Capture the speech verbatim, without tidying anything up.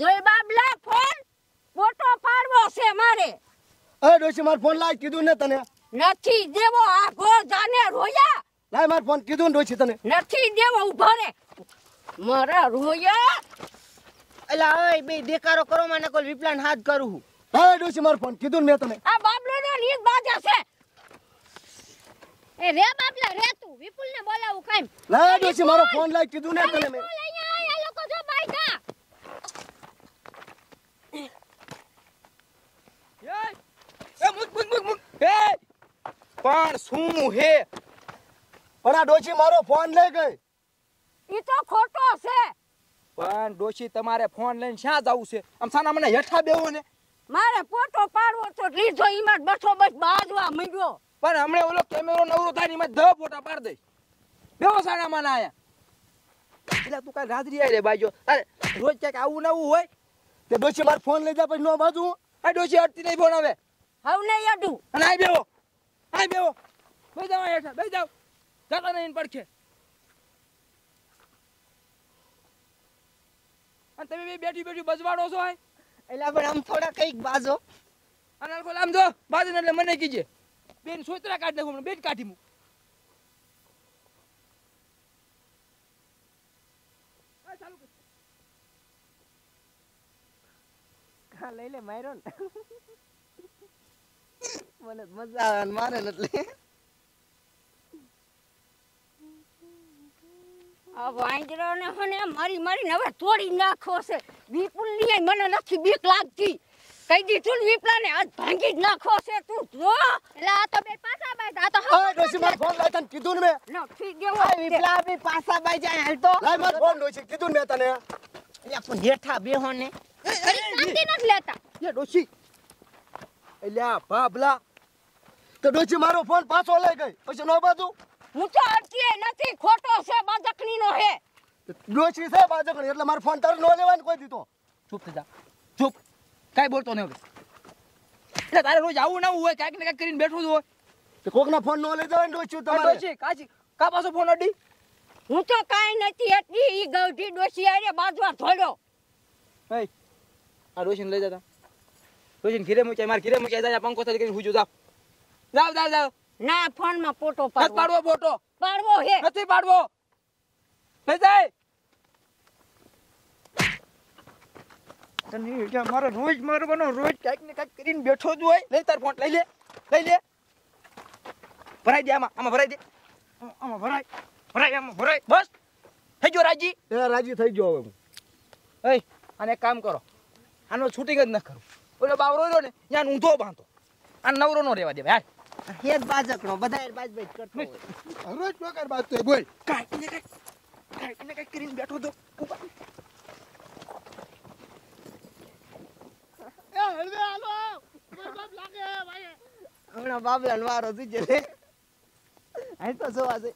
જોઈ બાબલા ફોન મોટો પાડવો છે મારે. એ ડોશી માર ફોન લાય કીધું ને તને. નથી દેવો આ ગો જાને રોયા. લાય માર ફોન કીધું ને ડોશી તને. નથી દેવો ઉભો રે. મારા રોયા. એલા ઓય બે દેકારો કરો મને કોલ વિપ્લાન હાથ કરું હું. એ ડોશી માર ફોન કીધું ને મે તને. આ બાબલો ને નીક બાજા છે. એ રે બાબલા રે તું વિપુલ ને બોલાવું કાઈ. લાય ડોશી મારો ફોન લાય કીધું ને તને મે. પણ શું હે પણ આ ડોશી મારો ફોન લઈ ગઈ. ઈ તો ખોટો છે. પણ ડોશી તમારે ફોન લઈને ક્યાં જાવું છે? અમસાના મને હેઠા બેહો ને. મારે પોટો પાડવો તો લીધો ઈમાં બસો બસ બાજવા માંગ્યો. પણ હમણે ઓલો કેમેરો નવરો થાય ને ઈમાં ધ ફોટા પાડ દે. બેહો સાના મને આયા. એટલે તું કાલ રાત્રી આઈ રે બાજો. અરે રોજ કે આવું નવું હોય તે ડોશી માર ફોન લઈ જા પછી નો બાજુ. આ ડોશી અડતી નઈ ફોન હવે. હવે નઈ અડું. અને આઈ બેહો. આઈ બેહો. બેજાવ હેઠા બેજાવ. જાતા નઈ પડખે. અને તમે બે બેઠી બેઠી બજવાડો છો આય. એલા પણ આમ થોડા કઈક બાજો. અને આલકો આમ જો બાજો એટલે મને કીજે. બેન સોતરા કાઢ નાખું બેન કાઢી મુ. આ ચાલુ કર. કા લઈ લે માયરો ને. મને મજા આવે મારે એટલે આ વાંદરો ને હને મારી મારીને હવે તોડી નાખો છે. વિપુલ ની મને નથી બીક લાગતી. કઈ દીધું ને વિપલાને હાથ ભાંગી જ નાખો છે તું જો. એટલે આ તો બે પાસા બાઈ આ તો હા ડોશી માર ફોન લાય તને કીધું ને મે. નથી દેવો વિપલા બે પાસા બાઈ જાય હાલ તો. લાય માર ફોન ડોશી કીધું ને મે તને. એટલે પણ હેઠા બેહો ને. અરે નથી નથી લેતા એ ડોશી. એલા બાબલા તો ડોશી મારો ફોન પાછો લઈ ગઈ પછી નો બાજુ. હું તો અડતી નથી. ખોટો છે બાજકણી નો હે. ડોશી છે બાજકણી એટલે મારો ફોન તાર નો લેવાને કોઈ દીધો. ચૂપ થઈ જા ચૂપ. કાઈ બોલતો ન હવે. એટલે તારે રોજ આવું ના હોય કાઈક ને કાઈક કરીને બેઠું જ હોય તો કોકના ફોન નો લઈ જવાય ને ડોશી તમારે. ડોશી કાજી કા પાછો ફોન અડી. હું તો કાઈ નથી એટલી ઈ ગવઢી ડોશી આરે બાજવા ધોડ્યો. એય આ ડોશીને લઈ જતા. ડોશીને ઘરે મૂકી માર ઘરે મૂકી જાય પંખો તરી કરીને હુજો જાવ. જાવ જાવ જાવ. ના ફોન માં ફોટો પાડવો. પાડવો ફોટો પાડવો હે. નથી પાડવો. થઈ જાય તને કે મારે રોજ મારવાનો રોજ કાઈક ને કાઈક કરીને બેઠો જ હોય. લઈ તાર ફોન લઈ લે લઈ લે. ભરાઈ દે આમાં આમાં ભરાઈ દે આમાં ભરાઈ ભરાઈ આમાં ભરાઈ બસ થઈ ગયો રાજી. એ રાજી થઈ ગયો હવે હું. એય અને એક કામ કરો આનો શૂટિંગ જ ન કરું. ઓલો બાવરો રહ્યો ને ત્યાં ઊંધો બાંધો. આ નવરો નો રહેવા દે ભાઈ. હેત બાજકણો બધાય બાજબાજ કરતો હોય. રોજ પોકાર બાજતો હોય બોલ. કાઈ ને કાઈ કાઈ ને કાઈ કરીને બેઠો તો. એ હળવે હાલો બરબાદ લાગે ભાઈ. હમણા બાબલાનો વારો દીજે રે. આઈ તો જોવા જઈ.